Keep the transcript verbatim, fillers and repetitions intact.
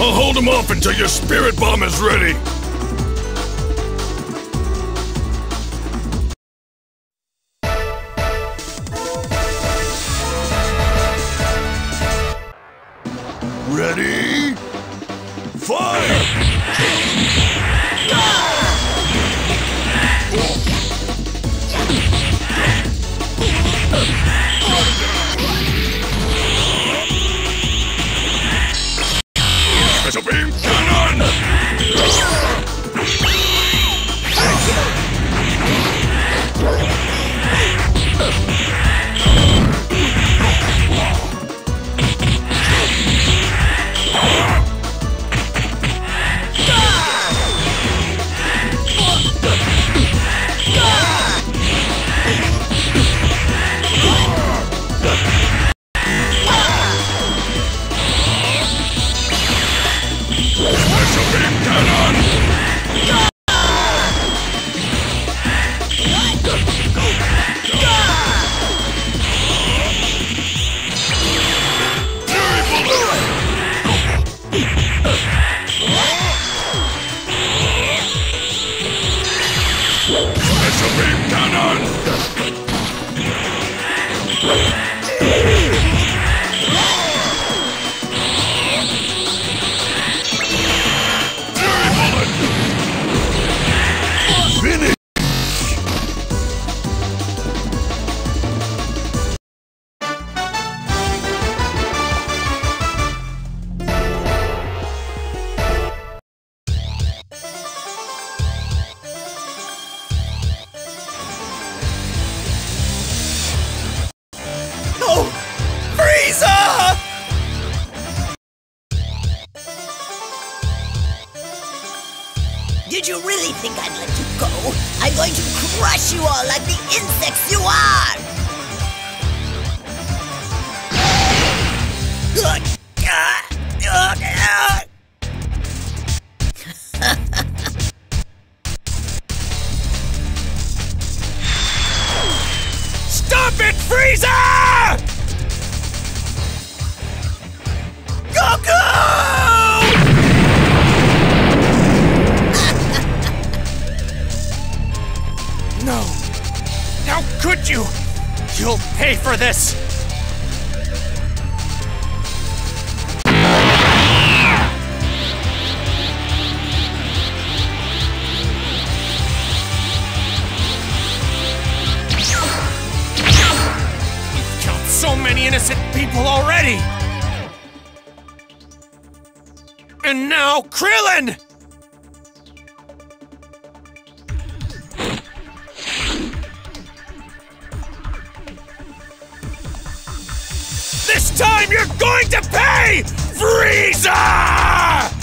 I'll hold him off until your spirit bomb is ready! Ready? Fire! Special beam cannon! Special beam cannon! Fury bullet! Finish! Did you really think I'd let you go? I'm going to crush you all like the insects you are! Stop it, Frieza! Goku! No! How could you? You'll pay for this! You've killed so many innocent people already! And now, Krillin! This time you're going to pay, Frieza!